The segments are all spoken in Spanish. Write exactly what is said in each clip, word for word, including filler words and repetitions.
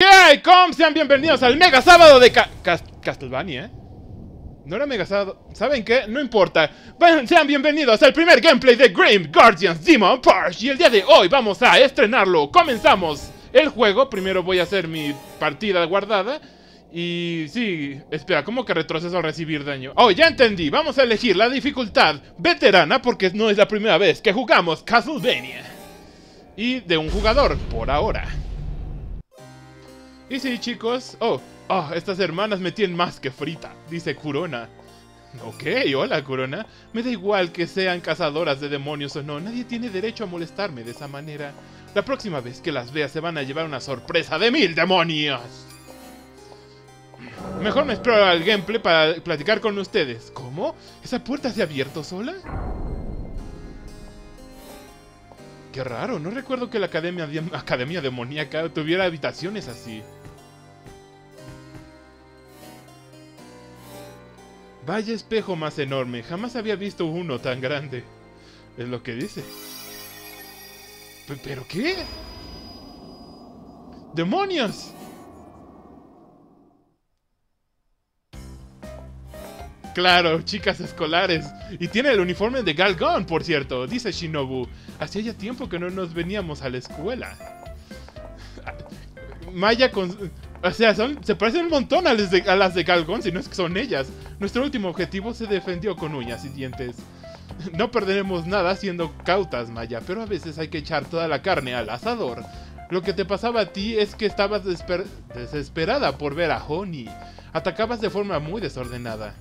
¿Qué hay, com? Sean bienvenidos al Mega Sábado de Ca Cas Castlevania, ¿eh? No era Mega Sábado. ¿Saben qué? No importa. Bueno, sean bienvenidos al primer gameplay de Grim Guardians: Demon Purge. Y el día de hoy vamos a estrenarlo. Comenzamos el juego. Primero voy a hacer mi partida guardada. Y sí, espera, ¿cómo que retroceso al recibir daño? Oh, ya entendí. Vamos a elegir la dificultad veterana porque no es la primera vez que jugamos Castlevania. Y de un jugador, por ahora. Y sí, chicos. Oh, oh, estas hermanas me tienen más que frita, dice Kurona. Ok, hola, Kurona. Me da igual que sean cazadoras de demonios o no. Nadie tiene derecho a molestarme de esa manera. La próxima vez que las vea se van a llevar una sorpresa de mil demonios. Mejor me espero al gameplay para platicar con ustedes. ¿Cómo? ¿Esa puerta se ha abierto sola? Qué raro, no recuerdo que la Academia, Dem- Academia Demoníaca tuviera habitaciones así. Vaya espejo más enorme, jamás había visto uno tan grande. Es lo que dice. ¿Pero qué? ¡Demonios! Claro, chicas escolares. Y tiene el uniforme de Galgón, por cierto, dice Shinobu. Hacía ya tiempo que no nos veníamos a la escuela. Maya con... O sea, son... se parecen un montón a, les de... a las de Galgón, si no es que son ellas. Nuestro último objetivo se defendió con uñas y dientes. No perderemos nada siendo cautas, Maya, pero a veces hay que echar toda la carne al asador. Lo que te pasaba a ti es que estabas desper... desesperada por ver a Honey. Atacabas de forma muy desordenada.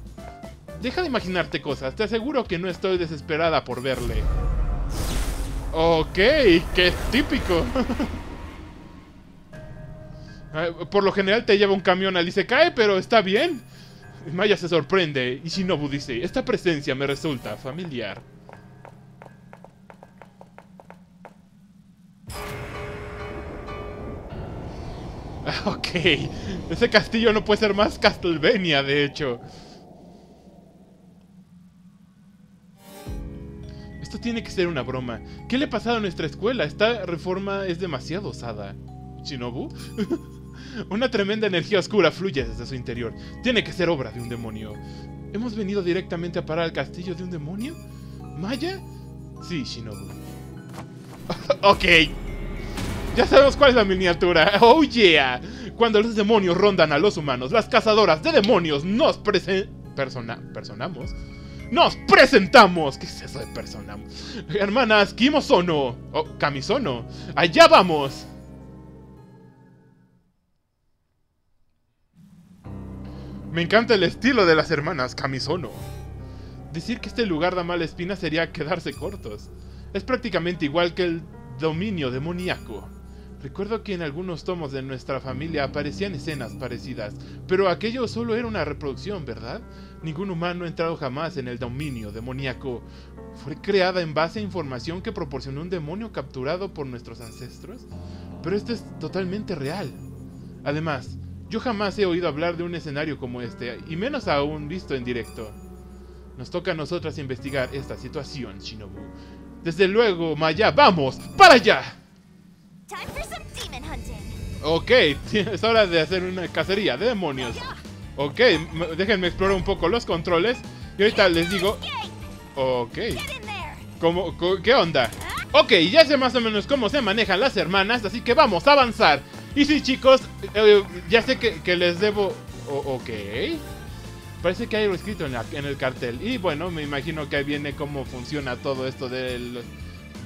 Deja de imaginarte cosas, te aseguro que no estoy desesperada por verle. Ok, qué típico. Por lo general te lleva un camión al y se cae, pero está bien. Maya se sorprende y Shinobu dice, esta presencia me resulta familiar. Ok, ese castillo no puede ser más Castlevania, de hecho. Esto tiene que ser una broma. ¿Qué le ha pasado a nuestra escuela? Esta reforma es demasiado osada. ¿Shinobu? Una tremenda energía oscura fluye desde su interior. Tiene que ser obra de un demonio. ¿Hemos venido directamente a parar al castillo de un demonio? ¿Maya? Sí, Shinobu. Ok. Ya sabemos cuál es la miniatura. ¡Oh, yeah! Cuando los demonios rondan a los humanos, las cazadoras de demonios nos presen... Persona... Personamos... ¡Nos presentamos! ¿Qué es eso de persona? Hermanas, Kamizono. Oh, Kamizono. ¡Allá vamos! Me encanta el estilo de las hermanas Kamizono. Decir que este lugar da mala espina sería quedarse cortos. Es prácticamente igual que el dominio demoníaco. Recuerdo que en algunos tomos de nuestra familia aparecían escenas parecidas, pero aquello solo era una reproducción, ¿verdad? Ningún humano ha entrado jamás en el dominio demoníaco. ¿Fue creada en base a información que proporcionó un demonio capturado por nuestros ancestros? Pero esto es totalmente real. Además, yo jamás he oído hablar de un escenario como este, y menos aún visto en directo. Nos toca a nosotras investigar esta situación, Shinobu. Desde luego, Maya, ¡vamos! ¡Para allá! Ok, es hora de hacer una cacería de demonios. Ok, déjenme explorar un poco los controles. Y ahorita les digo... Ok. ¿Cómo, ¿Qué onda? Ok, ya sé más o menos cómo se manejan las hermanas, así que vamos a avanzar. Y sí, chicos, eh, ya sé que, que les debo... O, ok. Parece que hay algo escrito en, la, en el cartel. Y bueno, me imagino que ahí viene cómo funciona todo esto del...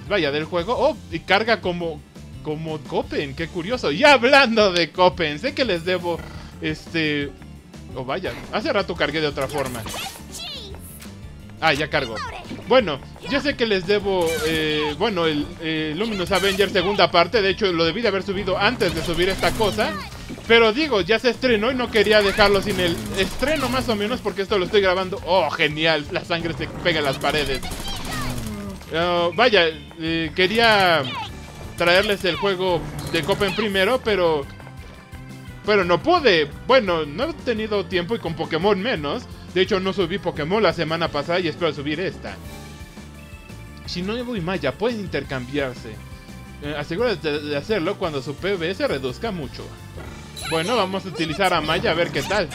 Vaya, del juego. Oh, y carga como... Como Copen, qué curioso. Y hablando de Copen, sé que les debo. Este. Oh, vaya. Hace rato cargué de otra forma. Ah, ya cargo. Bueno, yo sé que les debo. Eh, bueno, el eh, Luminous Avenger segunda parte. De hecho, lo debí de haber subido antes de subir esta cosa. Pero digo, ya se estrenó y no quería dejarlo sin el estreno, más o menos, porque esto lo estoy grabando. Oh, genial. La sangre se pega en las paredes. Uh, vaya, eh, quería traerles el juego de Copen primero, pero... Pero no pude. Bueno, no he tenido tiempo y con Pokémon menos. De hecho, no subí Pokémon la semana pasada y espero subir esta. Shinobu y Maya pueden intercambiarse. Eh, asegúrate de hacerlo cuando su P V se reduzca mucho. Bueno, vamos a utilizar a Maya a ver qué tal.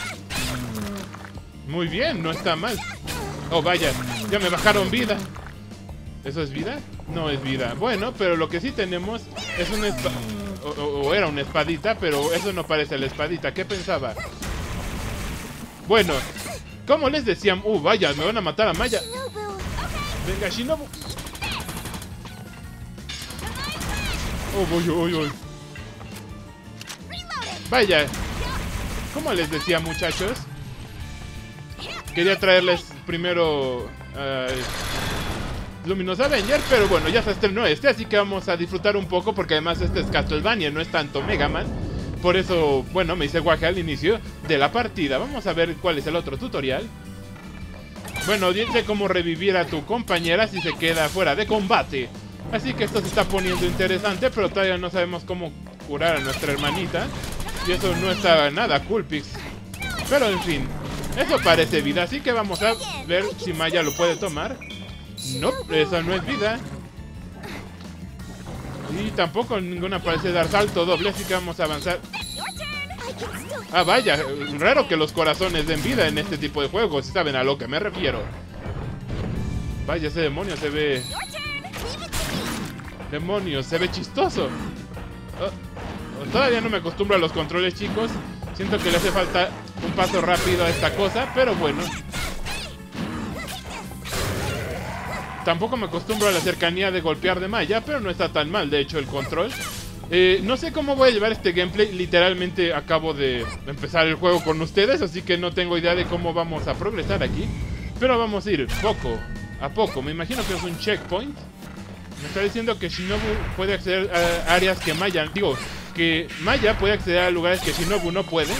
Muy bien, no está mal. Oh, vaya, ya me bajaron vida. ¿Eso es vida? No es vida. Bueno, pero lo que sí tenemos es una espada. O, o, o era una espadita, pero eso no parece la espadita. ¿Qué pensaba? Bueno, como les decían... Uh, vaya, me van a matar a Maya. Venga, Shinobu. Oh, voy, voy, voy. Vaya. Como les decía, muchachos, quería traerles primero... Uh, Luminous Avenger, pero bueno, ya se estrenó este, así que vamos a disfrutar un poco, porque además este es Castlevania, no es tanto Mega Man. Por eso, bueno, me hice guaje al inicio de la partida. Vamos a ver cuál es el otro tutorial. Bueno, dice cómo revivir a tu compañera si se queda fuera de combate. Así que esto se está poniendo interesante, pero todavía no sabemos cómo curar a nuestra hermanita. Y eso no está nada cool, Pix. Pero en fin, eso parece vida, así que vamos a ver si Maya lo puede tomar. No, nope, eso no es vida. Y tampoco ninguna parece dar salto doble, así que vamos a avanzar. Ah, vaya, raro que los corazones den vida en este tipo de juegos, si saben a lo que me refiero. Vaya, ese demonio se ve... Demonios, se ve chistoso. Oh, todavía no me acostumbro a los controles, chicos. Siento que le hace falta un paso rápido a esta cosa, pero bueno. Tampoco me acostumbro a la cercanía de golpear de Maya, pero no está tan mal, de hecho, el control. Eh, no sé cómo voy a llevar este gameplay. Literalmente acabo de empezar el juego con ustedes, así que no tengo idea de cómo vamos a progresar aquí. Pero vamos a ir poco a poco. Me imagino que es un checkpoint. Me está diciendo que Shinobu puede acceder a áreas que Maya... Digo, que Maya puede acceder a lugares que Shinobu no puede.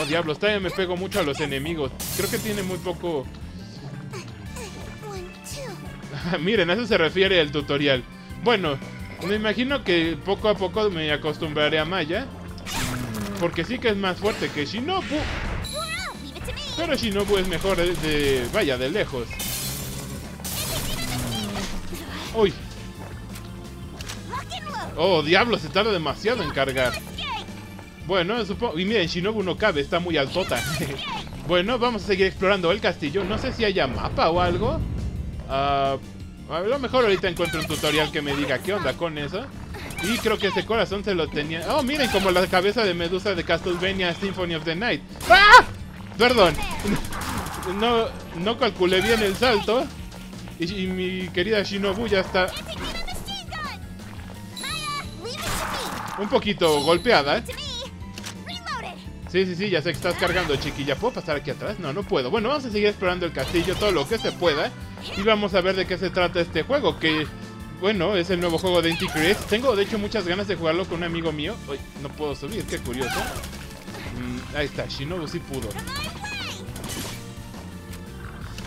Oh, diablos, todavía me pego mucho a los enemigos. Creo que tiene muy poco... Miren, a eso se refiere el tutorial. Bueno, me imagino que poco a poco me acostumbraré a Maya, porque sí que es más fuerte que Shinobu. Pero Shinobu es mejor de... de vaya, de lejos. Uy. Oh, diablo, se tarda demasiado en cargar. Bueno, supongo... Y miren, Shinobu no cabe, está muy altota. Bueno, vamos a seguir explorando el castillo. No sé si haya mapa o algo. uh, A lo mejor ahorita encuentro un tutorial que me diga qué onda con eso. Y creo que ese corazón se lo tenía... Oh, miren, como la cabeza de Medusa de Castlevania Symphony of the Night. ¡Ah! Perdón. No, no calculé bien el salto. Y, y mi querida Shinobu ya está... Un poquito golpeada, ¿eh? Sí, sí, sí, ya sé que estás cargando, chiquilla. ¿Puedo pasar aquí atrás? No, no puedo. Bueno, vamos a seguir explorando el castillo todo lo que se pueda. Y vamos a ver de qué se trata este juego, que, bueno, es el nuevo juego de Inti Creates. Tengo, de hecho, muchas ganas de jugarlo con un amigo mío. Uy, no puedo subir, qué curioso. Mm, ahí está, Shinobu sí pudo.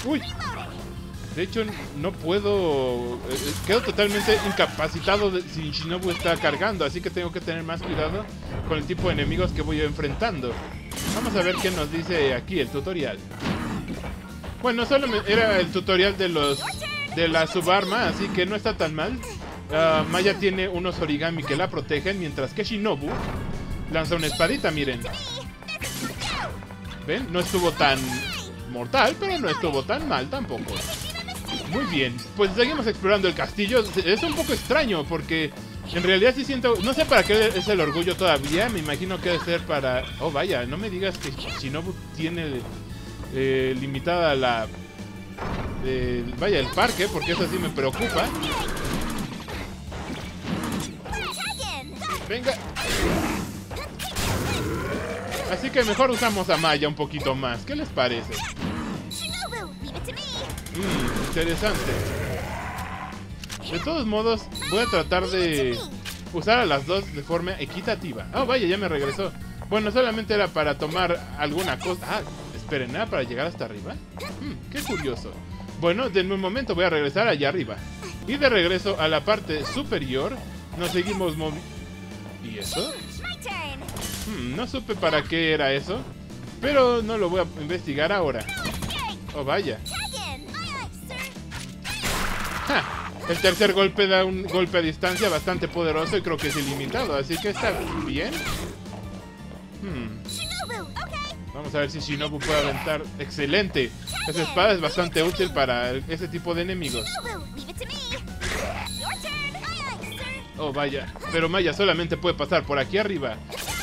Uy. De hecho, no puedo... Eh, quedo totalmente incapacitado de, si Shinobu está cargando. Así que tengo que tener más cuidado con el tipo de enemigos que voy enfrentando. Vamos a ver qué nos dice aquí el tutorial. Bueno, solo me, era el tutorial de los de la subarma, así que no está tan mal. Uh, Maya tiene unos origami que la protegen, mientras que Shinobu lanza una espadita, miren. ¿Ven? No estuvo tan mortal, pero no estuvo tan mal tampoco. Muy bien, pues seguimos explorando el castillo. Es un poco extraño porque en realidad sí siento... No sé para qué es el orgullo todavía. Me imagino que debe ser para... Oh, vaya, no me digas que Shinobu tiene eh, limitada la... Eh, vaya, el parque, porque eso sí me preocupa. Venga. Así que mejor usamos a Maya un poquito más. ¿Qué les parece? Mmm, interesante. De todos modos, voy a tratar de usar a las dos de forma equitativa. Oh, vaya, ya me regresó. Bueno, solamente era para tomar alguna cosa. Ah, esperen, ¿nada para llegar hasta arriba? Mm, qué curioso. Bueno, de un momento voy a regresar allá arriba. Y de regreso a la parte superior, nos seguimos moviendo. ¿Y eso? Mm, no supe para qué era eso, pero no lo voy a investigar ahora. Oh, vaya. Ah, el tercer golpe da un golpe a distancia bastante poderoso y creo que es ilimitado, así que está bien. Hmm. Shinobu, okay. Vamos a ver si Shinobu puede aventar. ¡Excelente! Esa espada es bastante útil para ese tipo de enemigos. Oh, vaya. Pero Maya solamente puede pasar por aquí arriba.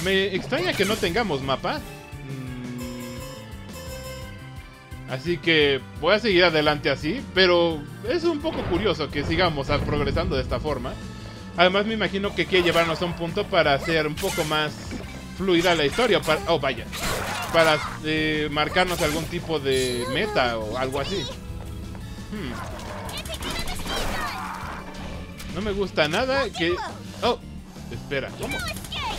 Me extraña que no tengamos mapa. Así que voy a seguir adelante así, pero es un poco curioso que sigamos progresando de esta forma. Además me imagino que quiere llevarnos a un punto para hacer un poco más fluida la historia, para, oh vaya, para eh, marcarnos algún tipo de meta o algo así. Hmm. No me gusta nada que... Oh, espera, ¿cómo?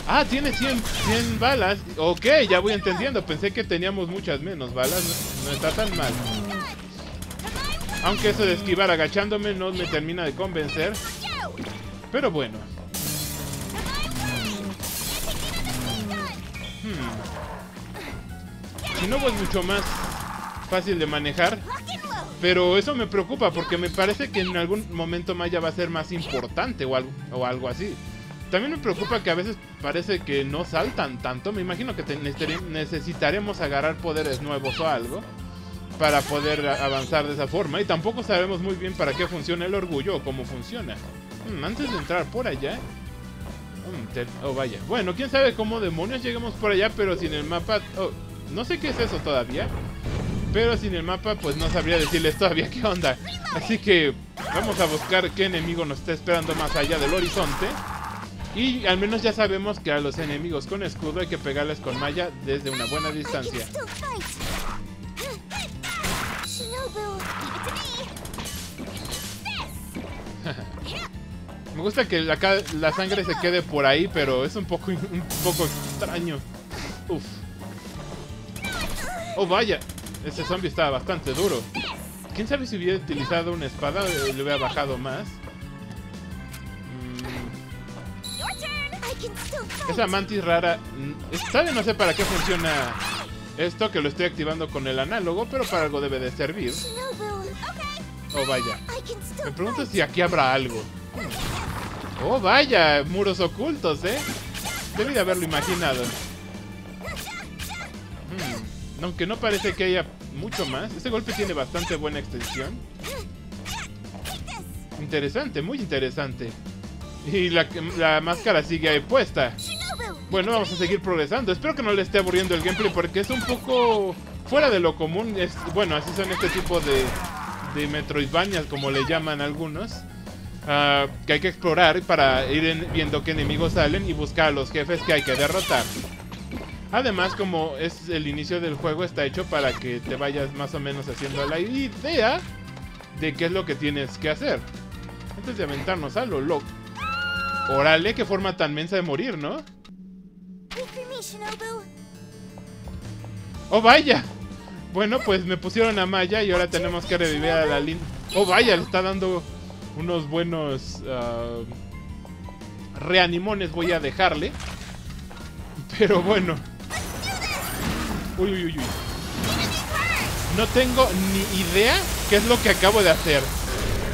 Ah, tiene cien, cien balas. Ok, ya voy entendiendo. Pensé que teníamos muchas menos balas. No, no está tan mal. Aunque eso de esquivar agachándome no me termina de convencer. Pero bueno. Hmm. Si no, pues mucho más fácil de manejar. Pero eso me preocupa porque me parece que en algún momento Maya va a ser más importante o algo, o algo así. También me preocupa que a veces parece que no saltan tanto. Me imagino que necesitaremos agarrar poderes nuevos o algo para poder avanzar de esa forma. Y tampoco sabemos muy bien para qué funciona el orgullo o cómo funciona. Hmm, antes de entrar por allá... Oh, vaya. Bueno, quién sabe cómo demonios llegamos por allá, pero sin el mapa... Oh, no sé qué es eso todavía. Pero sin el mapa, pues no sabría decirles todavía qué onda. Así que vamos a buscar qué enemigo nos está esperando más allá del horizonte. Y al menos ya sabemos que a los enemigos con escudo hay que pegarles con Maya desde una buena distancia. Me gusta que la, la sangre se quede por ahí, pero es un poco, un poco extraño. Uf. Oh vaya, ese zombie estaba bastante duro. ¿Quién sabe si hubiera utilizado una espada o le hubiera bajado más? Esa mantis rara, sabe, no sé para qué funciona esto que lo estoy activando con el análogo, pero para algo debe de servir. Oh vaya, me pregunto si aquí habrá algo. Oh vaya, muros ocultos, eh. Debí de haberlo imaginado. Hmm. Aunque no parece que haya mucho más. Este golpe tiene bastante buena extensión. Interesante, muy interesante. Y la, la máscara sigue ahí puesta. Bueno, vamos a seguir progresando. Espero que no le esté aburriendo el gameplay porque es un poco fuera de lo común. Es, bueno, así son este tipo de, de metroidvanias, como le llaman algunos. Uh, que hay que explorar para ir en, viendo qué enemigos salen y buscar a los jefes que hay que derrotar. Además, como es el inicio del juego, está hecho para que te vayas más o menos haciendo la idea de qué es lo que tienes que hacer. Antes de aventarnos a lo loco. Órale, qué forma tan mensa de morir, ¿no? ¡Oh, vaya! Bueno, pues me pusieron a Maya y ahora tenemos que revivir a la linda... ¡Oh, vaya! Le está dando unos buenos... Uh, reanimones voy a dejarle. Pero bueno. Uy, uy, uy, uy. No tengo ni idea qué es lo que acabo de hacer.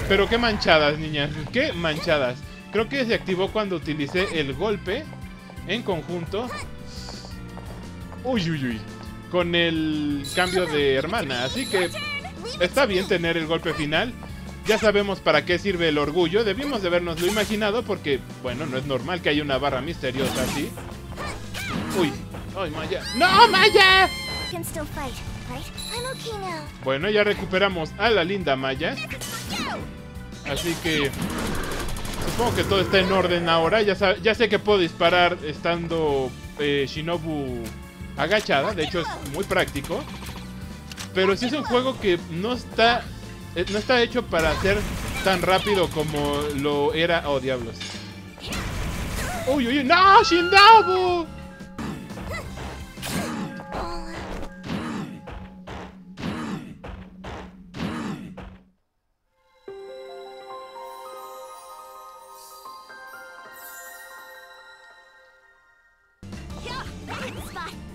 Pero qué manchadas, niñas. Qué manchadas. Creo que se activó cuando utilicé el golpe en conjunto. Uy, uy, uy. Con el cambio de hermana. Así que está bien tener el golpe final. Ya sabemos para qué sirve el orgullo. Debimos de habernoslo imaginado porque, bueno, no es normal que haya una barra misteriosa así. Uy. ¡Ay, Maya! ¡No, Maya! Bueno, ya recuperamos a la linda Maya. Así que... supongo que todo está en orden ahora. Ya, ya sé que puedo disparar estando eh, Shinobu agachada. De hecho, es muy práctico. Pero sí es un juego que no está eh, no está hecho para ser tan rápido como lo era... Oh, diablos. ¡Uy, uy, uy! ¡No, Shinobu!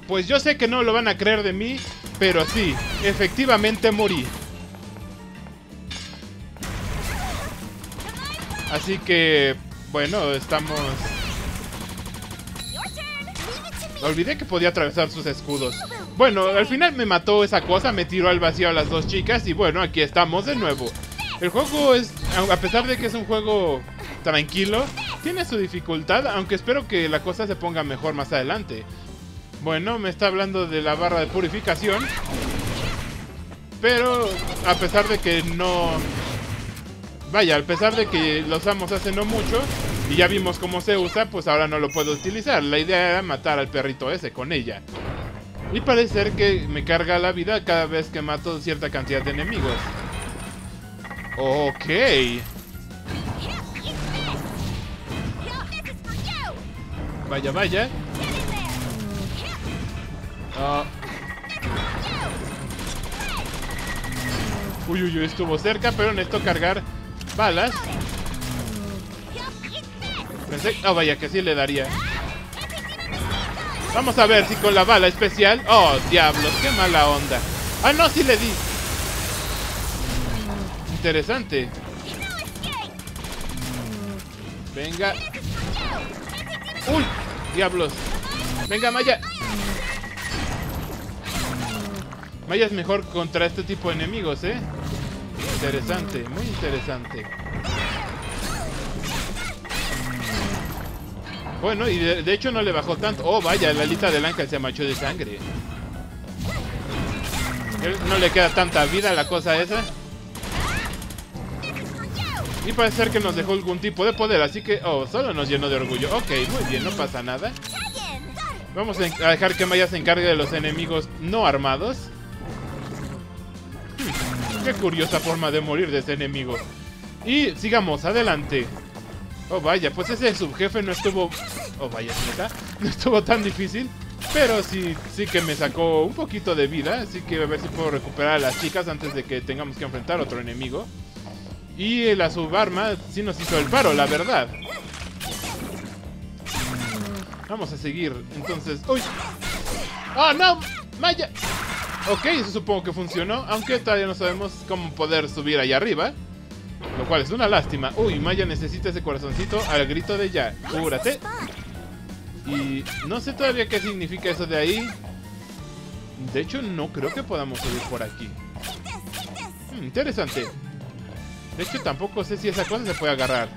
Pues yo sé que no lo van a creer de mí, pero sí, efectivamente morí. Así que, bueno, estamos... Olvidé que podía atravesar sus escudos. Bueno, al final me mató esa cosa, me tiró al vacío a las dos chicas y bueno, aquí estamos de nuevo. El juego es, a pesar de que es un juego tranquilo, tiene su dificultad, aunque espero que la cosa se ponga mejor más adelante. Bueno, me está hablando de la barra de purificación, pero a pesar de que no... Vaya, a pesar de que lo usamos hace no mucho y ya vimos cómo se usa, pues ahora no lo puedo utilizar. La idea era matar al perrito ese con ella. Y parece ser que me carga la vida cada vez que mato cierta cantidad de enemigos. Ok. Vaya, vaya. Uh. Uy, uy, uy, estuvo cerca, pero necesito cargar balas. Pensé... Oh, vaya, que sí le daría. Vamos a ver si con la bala especial... Oh, diablos, qué mala onda. Ah, no, sí le di. Interesante. Venga. Uy, diablos. Venga, Maya. Maya es mejor contra este tipo de enemigos, ¿eh? Interesante, muy interesante. Bueno, y de, de hecho no le bajó tanto. Oh, vaya, la alita del ángel se manchó de sangre. Él no le queda tanta vida a la cosa esa. Y parece ser que nos dejó algún tipo de poder, así que... Oh, solo nos llenó de orgullo. Ok, muy bien, no pasa nada. Vamos a dejar que Maya se encargue de los enemigos no armados. Hmm, qué curiosa forma de morir de ese enemigo. Y sigamos, adelante. Oh, vaya, pues ese subjefe no estuvo... Oh, vaya, neta. No estuvo tan difícil. Pero sí, sí que me sacó un poquito de vida. Así que a ver si puedo recuperar a las chicas antes de que tengamos que enfrentar a otro enemigo. Y la subarma sí nos hizo el paro, la verdad. Vamos a seguir, entonces... ¡Uy! ¡Ah, ¡Oh, no! ¡Maya! Ok, eso supongo que funcionó. Aunque todavía no sabemos cómo poder subir allá arriba. Lo cual es una lástima. Uy, Maya necesita ese corazoncito al grito de ya. Cúrate. Y no sé todavía qué significa eso de ahí. De hecho, no creo que podamos subir por aquí. Hmm, interesante. De hecho, tampoco sé si esa cosa se puede agarrar.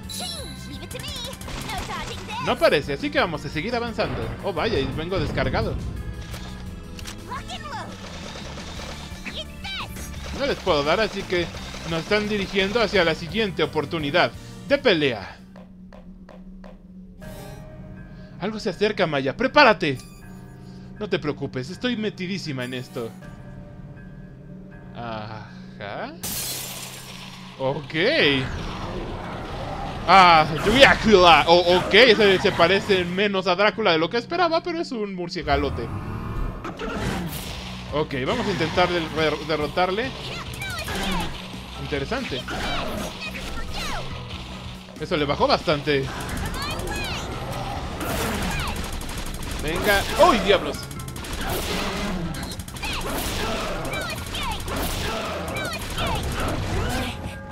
No parece, así que vamos a seguir avanzando. Oh, vaya, y vengo descargado. No les puedo dar, así que... Nos están dirigiendo hacia la siguiente oportunidad de pelea. Algo se acerca, Maya. ¡Prepárate! No te preocupes, estoy metidísima en esto. Ajá. Ok. Ah, Drácula. Oh, ok, ese se parece menos a Drácula de lo que esperaba, pero es un murciélagote. Ok, vamos a intentar derrotarle. Interesante. Eso le bajó bastante. Venga. ¡Uy, diablos!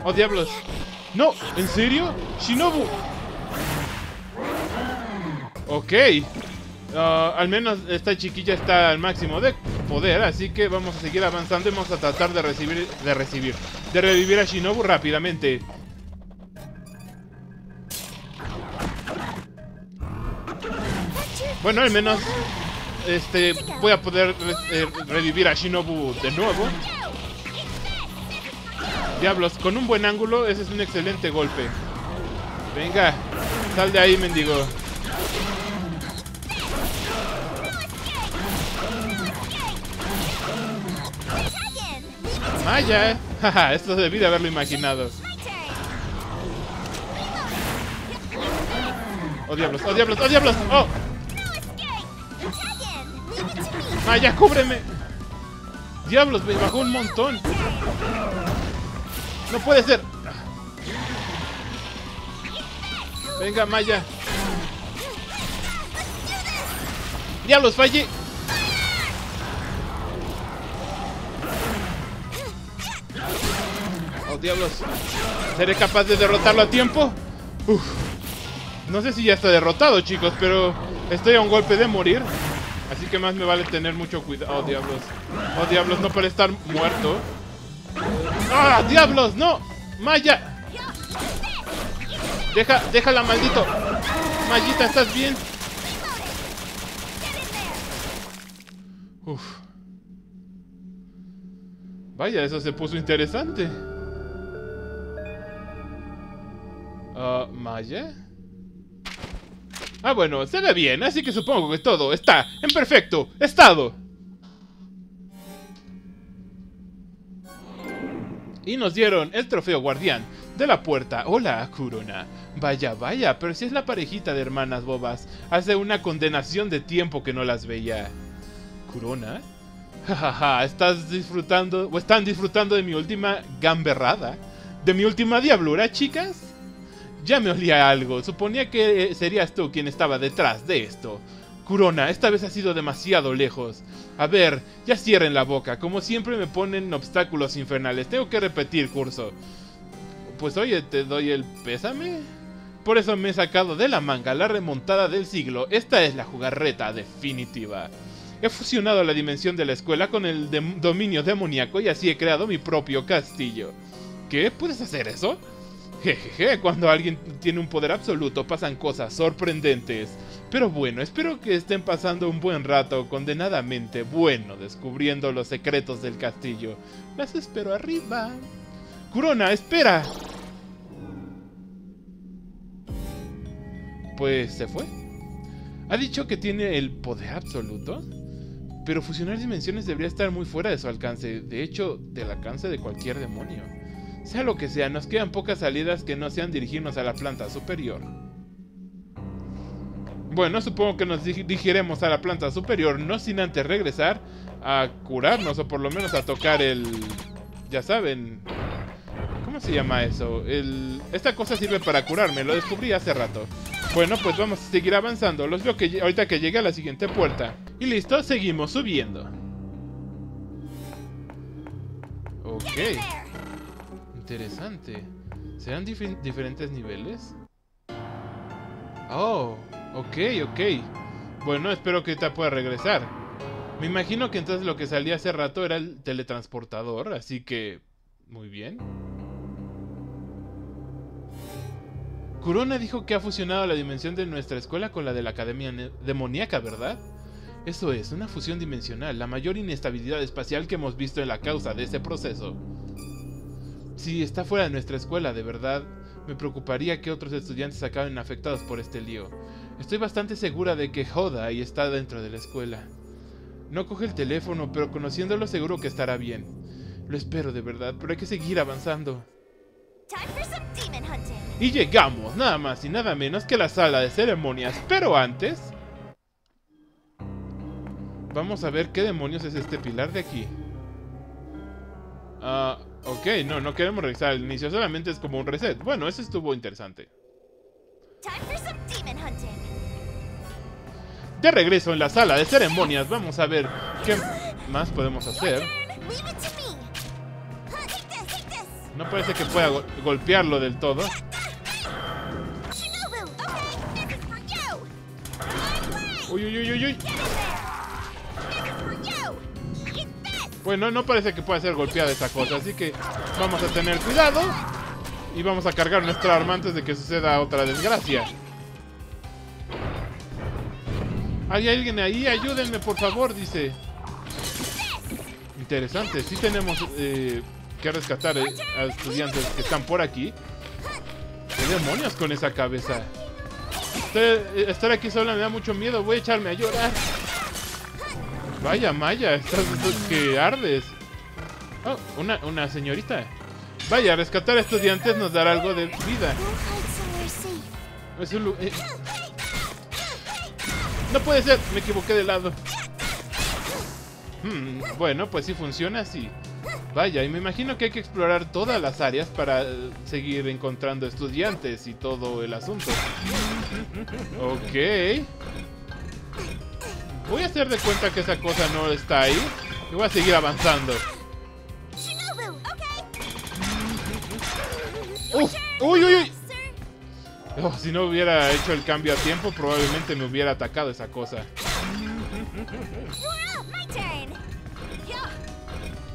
¡Oh, diablos! ¡No! ¿En serio? ¡Shinobu! Ok. Uh, al menos esta chiquilla está al máximo de poder, así que vamos a seguir avanzando y vamos a tratar de recibir, de recibir, de revivir a Shinobu rápidamente. Bueno, al menos este voy a poder re eh, revivir a Shinobu de nuevo. Diablos, con un buen ángulo, ese es un excelente golpe. Venga, sal de ahí, mendigo. Maya, jaja, esto debí de haberlo imaginado. Oh, diablos, oh, diablos, oh, diablos, oh. Maya, cúbreme. Diablos, me bajó un montón. No puede ser. Venga, Maya. Diablos, fallé. Diablos, ¿seré capaz de derrotarlo a tiempo? Uf. No sé si ya está derrotado, chicos, pero estoy a un golpe de morir. Así que más me vale tener mucho cuidado. Oh, diablos. Oh, diablos, no puede estar muerto. ¡Ah, diablos! ¡No! ¡Maya! Deja, déjala, maldito. Mayita, ¿estás bien? Uf. Vaya, eso se puso interesante. Uh, ¿Maya? Ah, bueno, se ve bien, así que supongo que todo está en perfecto estado. Y nos dieron el trofeo guardián de la puerta. Hola, Kurona. Vaya, vaya, pero si es la parejita de hermanas bobas. Hace una condenación de tiempo que no las veía. ¿Kurona? Jajaja, ¿estás disfrutando o están disfrutando de mi última gamberrada? ¿De mi última diablura, chicas? Ya me olía algo, suponía que eh, serías tú quien estaba detrás de esto. Kurona, esta vez has ido demasiado lejos. A ver, ya cierren la boca, como siempre me ponen obstáculos infernales, tengo que repetir curso. Pues oye, te doy el pésame. Por eso me he sacado de la manga la remontada del siglo, esta es la jugarreta definitiva. He fusionado la dimensión de la escuela con el de dominio demoníaco y así he creado mi propio castillo. ¿Qué? ¿Puedes hacer eso? Jejeje, cuando alguien tiene un poder absoluto pasan cosas sorprendentes. Pero bueno, espero que estén pasando un buen rato condenadamente bueno descubriendo los secretos del castillo. Las espero arriba. Kurona, espera. Pues se fue. Ha dicho que tiene el poder absoluto, pero fusionar dimensiones debería estar muy fuera de su alcance. De hecho, del alcance de cualquier demonio. Sea lo que sea, nos quedan pocas salidas que no sean dirigirnos a la planta superior. Bueno, supongo que nos dirigiremos a la planta superior, no sin antes regresar a curarnos o por lo menos a tocar el... Ya saben... ¿Cómo se llama eso? El... Esta cosa sirve para curarme, lo descubrí hace rato. Bueno, pues vamos a seguir avanzando, los veo que ahorita que llegue a la siguiente puerta. Y listo, seguimos subiendo. Ok. Interesante. ¿Serán dif diferentes niveles? Oh, ok, ok. Bueno, espero que te pueda regresar. Me imagino que entonces lo que salía hace rato era el teletransportador, así que... Muy bien. Kurona dijo que ha fusionado la dimensión de nuestra escuela con la de la Academia Demoníaca, ¿verdad? Eso es, una fusión dimensional, la mayor inestabilidad espacial que hemos visto en la causa de ese proceso. Si está fuera de nuestra escuela, de verdad, me preocuparía que otros estudiantes acaben afectados por este lío. Estoy bastante segura de que Joda y está dentro de la escuela. No coge el teléfono, pero conociéndolo seguro que estará bien. Lo espero de verdad, pero hay que seguir avanzando. Y llegamos, nada más y nada menos que la sala de ceremonias, pero antes... Vamos a ver qué demonios es este pilar de aquí. Ah... Uh... Ok, no, no queremos regresar al inicio, solamente es como un reset. Bueno, eso estuvo interesante. De regreso en la sala de ceremonias, vamos a ver qué más podemos hacer. No parece que pueda go- golpearlo del todo. Uy, uy, uy, uy, uy. Bueno, no parece que pueda ser golpeada esta cosa, así que vamos a tener cuidado. Y vamos a cargar nuestra arma antes de que suceda otra desgracia. ¿Hay alguien ahí? Ayúdenme, por favor, dice. Interesante, sí tenemos eh, que rescatar eh, a estudiantes que están por aquí. ¿Qué demonios con esa cabeza? Estar, estar aquí sola me da mucho miedo, voy a echarme a llorar. Vaya, Maya, estás que ardes. Oh, una, una señorita. Vaya, rescatar a estudiantes nos dará algo de vida. Es un, eh. No puede ser, me equivoqué de lado. Hmm, bueno, pues si funciona así. Vaya, y me imagino que hay que explorar todas las áreas para eh, seguir encontrando estudiantes y todo el asunto. Ok. Voy a hacer de cuenta que esa cosa no está ahí y voy a seguir avanzando. ¡Uf! ¡Uy, uy, uy! Oh, si no hubiera hecho el cambio a tiempo, probablemente me hubiera atacado esa cosa.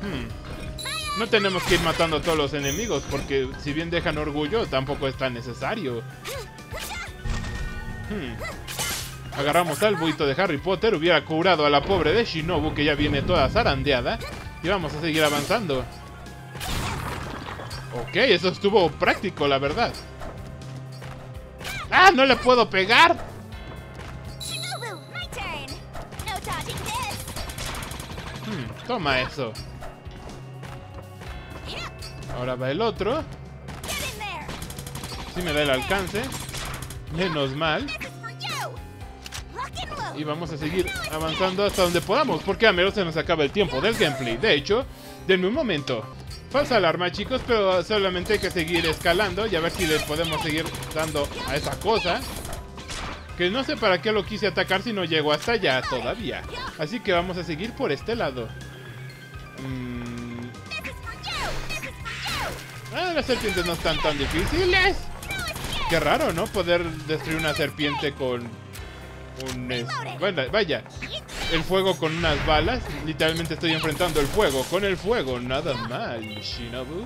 Hmm. No tenemos que ir matando a todos los enemigos, porque si bien dejan orgullo, tampoco es tan necesario. Hmm. Agarramos al buito de Harry Potter, hubiera curado a la pobre de Shinobu, que ya viene toda zarandeada, y vamos a seguir avanzando. Ok, eso estuvo práctico, la verdad. ¡Ah, no le puedo pegar! Hmm, toma eso. Ahora va el otro. Sí me da el alcance. Menos mal. Y vamos a seguir avanzando hasta donde podamos, porque a menos se nos acaba el tiempo del gameplay. De hecho, denme un momento. Falsa alarma, chicos, pero solamente hay que seguir escalando y a ver si le podemos seguir dando a esa cosa. Que no sé para qué lo quise atacar si no llego hasta allá todavía. Así que vamos a seguir por este lado. Mm. Ah, las serpientes no están tan difíciles. Qué raro, ¿no? Poder destruir una serpiente con... un... Bueno, vaya. El fuego con unas balas. Literalmente estoy enfrentando el fuego con el fuego. Nada mal, Shinobu.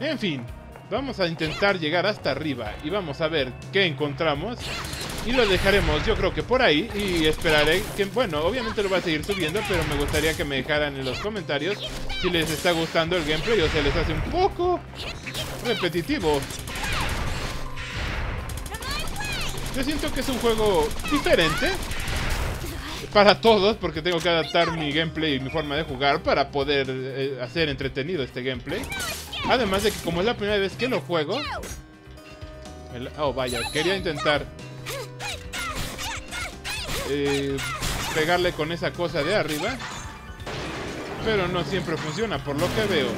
En fin, vamos a intentar llegar hasta arriba y vamos a ver qué encontramos. Y lo dejaremos, yo creo que por ahí. Y esperaré que, bueno, obviamente lo voy a seguir subiendo, pero me gustaría que me dejaran en los comentarios si les está gustando el gameplay o se les hace un poco repetitivo. Yo siento que es un juego diferente para todos, porque tengo que adaptar mi gameplay y mi forma de jugar para poder eh, hacer entretenido este gameplay. Además de que como es la primera vez que lo juego... El, oh vaya, quería intentar eh, pegarle con esa cosa de arriba, pero no siempre funciona por lo que veo.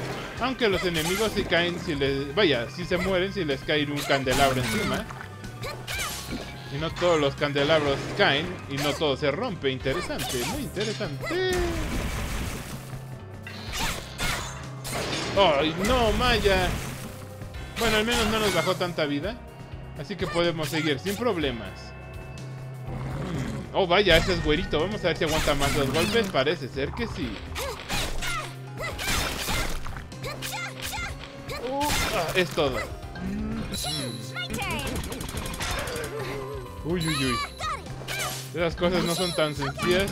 Aunque los enemigos si caen, si les... Vaya, si se mueren, si les cae un candelabro encima. Y no todos los candelabros caen y no todo se rompe. Interesante, muy interesante. ¡Ay, no, Maya! Bueno, al menos no nos bajó tanta vida, así que podemos seguir sin problemas. Hmm. Oh, vaya, ese es güerito. Vamos a ver si aguanta más los golpes. Parece ser que sí. Uh, ah, es todo. Uy, uy, uy. Esas cosas no son tan sencillas.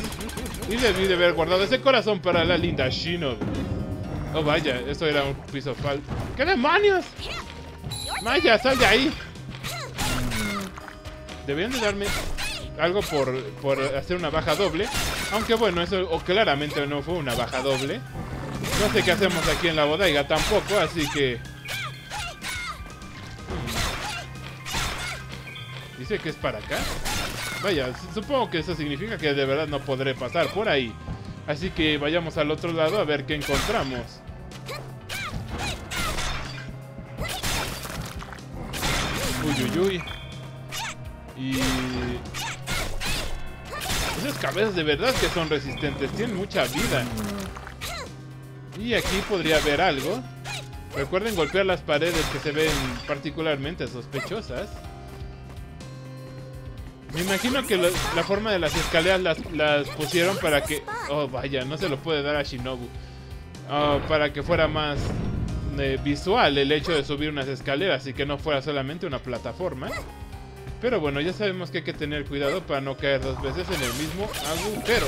Y debí de haber guardado ese corazón para la linda Shinobu. Oh, vaya, eso era un piso falso. ¡Qué demonios! Maya, sal de ahí. Deberían de darme algo por, por hacer una baja doble. Aunque bueno, eso o claramente no fue una baja doble. No sé qué hacemos aquí en la bodega tampoco, así que... Dice que es para acá. Vaya, supongo que eso significa que de verdad no podré pasar por ahí. Así que vayamos al otro lado a ver qué encontramos. Uy, uy, uy. Y... esas cabezas de verdad que son resistentes. Tienen mucha vida. Y aquí podría haber algo. Recuerden golpear las paredes que se ven particularmente sospechosas. Me imagino que lo, la forma de las escaleras las, las pusieron para que... Oh, vaya, no se lo puede dar a Shinobu. Oh, para que fuera más eh, visual el hecho de subir unas escaleras y que no fuera solamente una plataforma. Pero bueno, ya sabemos que hay que tener cuidado para no caer dos veces en el mismo agujero.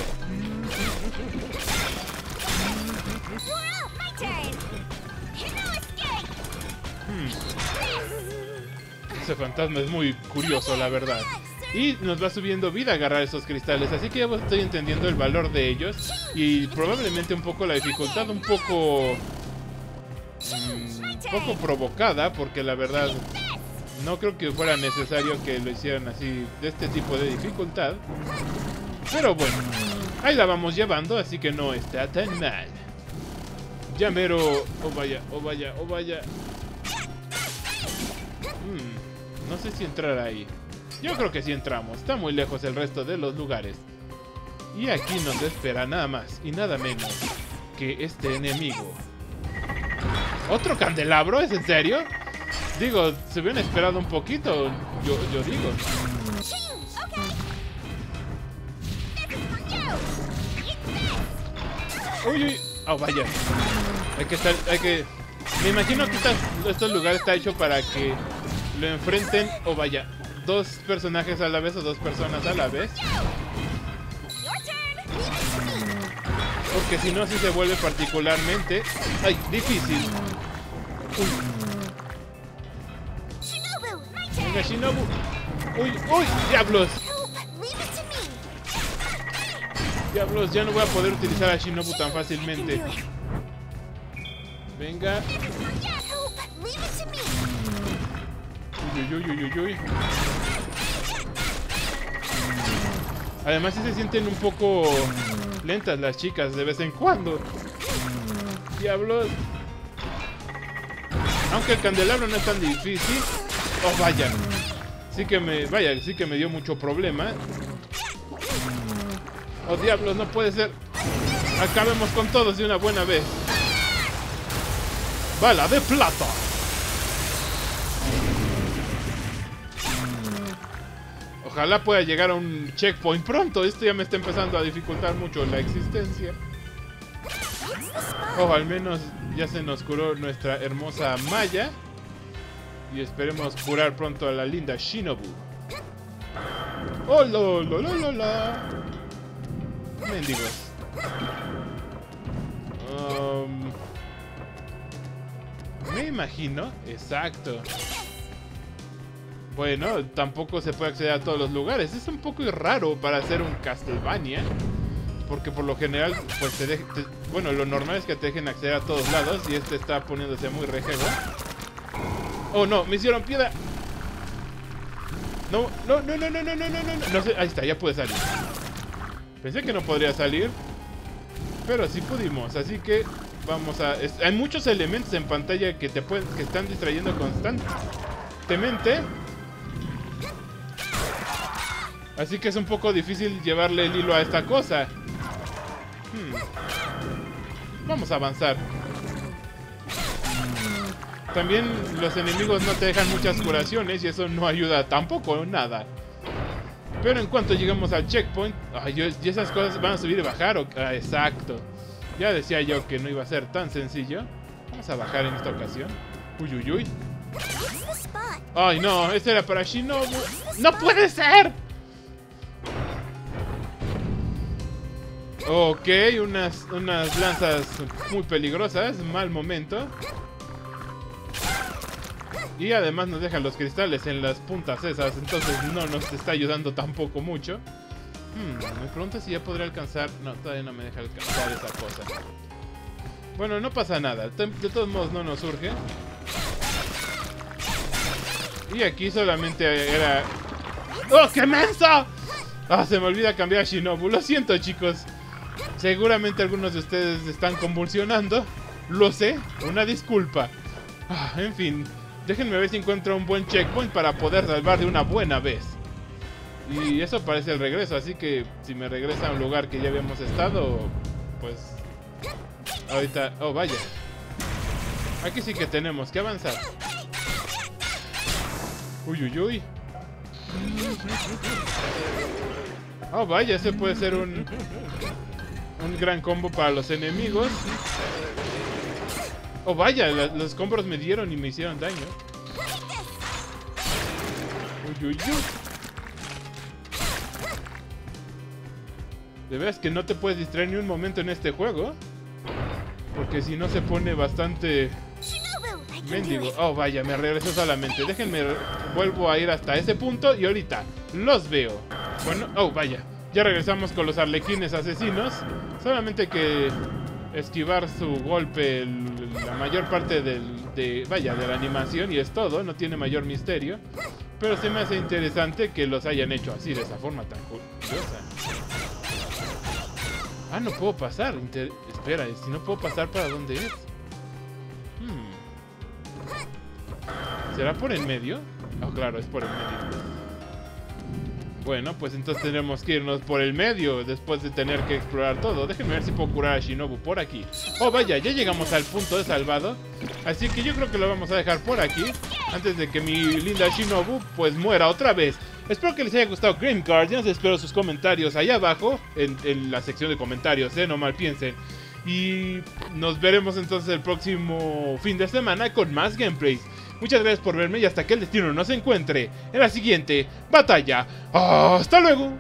Hmm. Ese fantasma es muy curioso, la verdad. Y nos va subiendo vida agarrar esos cristales, así que ya estoy entendiendo el valor de ellos. Y probablemente un poco la dificultad, un poco... Mmm, poco provocada, porque la verdad no creo que fuera necesario que lo hicieran así, de este tipo de dificultad. Pero bueno, ahí la vamos llevando, así que no está tan mal. Ya mero... Oh vaya, oh vaya, oh vaya. Hmm, no sé si entrar ahí. Yo creo que sí entramos, está muy lejos el resto de los lugares. Y aquí nos espera nada más y nada menos que este enemigo. ¿Otro candelabro? ¿Es en serio? Digo, se hubieran esperado un poquito, yo, yo digo. Uy, uy. Oh, vaya. Hay que estar, hay que... Me imagino que esta, este lugar está hecho para que lo enfrenten, o oh, vaya, dos personajes a la vez o dos personas a la vez. Porque si no, sí se vuelve particularmente... ¡Ay! ¡Difícil! ¡Uy! ¡Venga, Shinobu! ¡Uy! ¡Uy! ¡Diablos! ¡Diablos! Ya no voy a poder utilizar a Shinobu tan fácilmente. Venga. Uy, uy, uy, uy, uy. Además sí se sienten un poco lentas las chicas de vez en cuando. Diablos. Aunque el candelabro no es tan difícil. Oh, vaya. Sí que me... Vaya, sí que me dio mucho problema. Oh, diablos, no puede ser. Acabemos con todos de una buena vez. ¡Bala de plata! Ojalá pueda llegar a un checkpoint pronto. Esto ya me está empezando a dificultar mucho la existencia. Oh, al menos ya se nos curó nuestra hermosa Maya. Y esperemos curar pronto a la linda Shinobu. ¡Oh, lo, lo, lo, lo, lo! Mendigos. Um... Me imagino, exacto. Bueno, tampoco se puede acceder a todos los lugares. Es un poco raro para hacer un Castlevania, porque por lo general, pues te, de, te bueno, lo normal es que te dejen acceder a todos lados. Y este está poniéndose muy rejego. Oh no, me hicieron piedra. No, no, no, no, no, no, no, no, no, no sé, ahí está, ya pude salir. Pensé que no podría salir, pero sí pudimos, así que vamos a... Es, hay muchos elementos en pantalla que te pueden, que están distrayendo constantemente. Así que es un poco difícil llevarle el hilo a esta cosa. Hmm. Vamos a avanzar. También los enemigos no te dejan muchas curaciones y eso no ayuda tampoco nada. Pero en cuanto llegamos al checkpoint... Ay, y esas cosas van a subir y bajar. O, ah, exacto. Ya decía yo que no iba a ser tan sencillo. Vamos a bajar en esta ocasión. Uy, uy, uy. Ay, no, este era para Shinobu. ¡No puede ser! Ok, unas, unas lanzas muy peligrosas. Mal momento. Y además nos dejan los cristales en las puntas esas. Entonces no nos está ayudando tampoco mucho. Hmm, me pregunto si ya podré alcanzar... No, todavía no me deja alcanzar esa cosa. Bueno, no pasa nada. De todos modos no nos surge. Y aquí solamente era... ¡Oh, qué menso! Ah, se me olvida cambiar a Shinobu. Lo siento, chicos. Seguramente algunos de ustedes están convulsionando. Lo sé, una disculpa. Ah, en fin. Déjenme ver si encuentro un buen checkpoint para poder salvar de una buena vez. Y eso parece el regreso, así que si me regresa a un lugar que ya habíamos estado, pues... Ahorita... Oh, vaya. Aquí sí que tenemos que avanzar. Uy, uy, uy. Oh, vaya, ese puede ser un... Un gran combo para los enemigos. Oh, vaya, la, los combos me dieron y me hicieron daño. Uy, uy, uy. De veras que no te puedes distraer ni un momento en este juego, porque si no se pone bastante mendigo. Oh, vaya, me regreso solamente. Déjenme, vuelvo a ir hasta ese punto y ahorita los veo. Bueno, oh, vaya. Ya regresamos con los arlequines asesinos. Solamente hay que esquivar su golpe la mayor parte del, de, vaya, de la animación y es todo. No tiene mayor misterio. Pero se me hace interesante que los hayan hecho así, de esa forma tan curiosa. Ah, no puedo pasar. Inter Espera, si no puedo pasar, ¿para dónde es? Hmm. ¿Será por en medio? Oh, claro, es por el medio. Bueno, pues entonces tenemos que irnos por el medio después de tener que explorar todo. Déjenme ver si puedo curar a Shinobu por aquí. Oh, vaya, ya llegamos al punto de salvado. Así que yo creo que lo vamos a dejar por aquí antes de que mi linda Shinobu pues muera otra vez. Espero que les haya gustado Grim Guardians, espero sus comentarios allá abajo, en, en la sección de comentarios, ¿eh? No mal piensen. Y nos veremos entonces el próximo fin de semana con más gameplays. Muchas gracias por verme y hasta que el destino nos encuentre en la siguiente batalla. ¡Hasta luego!